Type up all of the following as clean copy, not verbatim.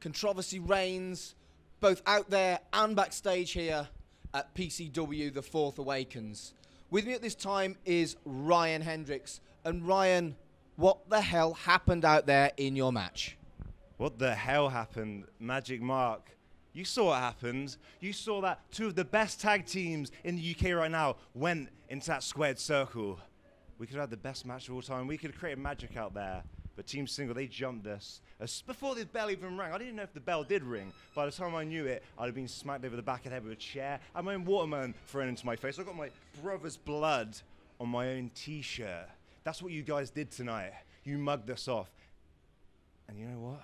Controversy reigns, both out there and backstage here at PCW The Fourth Awakens. With me at this time is Ryan Hendrix. And Ryan, what the hell happened out there in your match? What the hell happened, Magic Mark? You saw what happened. You saw that two of the best tag teams in the UK right now went into that squared circle. We could have had the best match of all time. We could have created magic out there. But Team Single, they jumped us. Before the bell even rang, I didn't know if the bell did ring. By the time I knew it, I'd have been smacked over the back of the head with a chair and my own watermelon thrown into my face. I got my brother's blood on my own T-shirt. That's what you guys did tonight. You mugged us off. And you know what?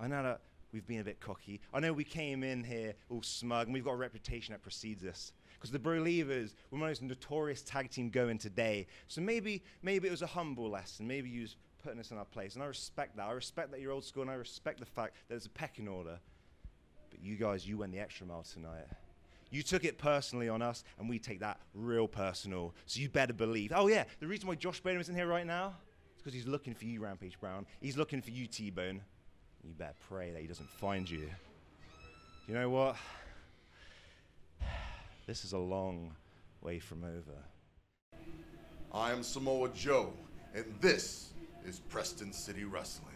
I know that we've been a bit cocky. I know we came in here all smug, and we've got a reputation that precedes us. Because the Bro-leavers were my most notorious tag team going today. So maybe it was a humble lesson. Maybe you was putting us in our place. And I respect that. I respect that you're old school, and I respect the fact that there's a pecking order. But you guys, you went the extra mile tonight. You took it personally on us, and we take that real personal. So you better believe. Oh, yeah, the reason why Josh Baderman's in here right now is because he's looking for you, Rampage Brown. He's looking for you, T-Bone. You better pray that he doesn't find you. You know what? This is a long way from over. I am Samoa Joe, and this is Preston City Wrestling.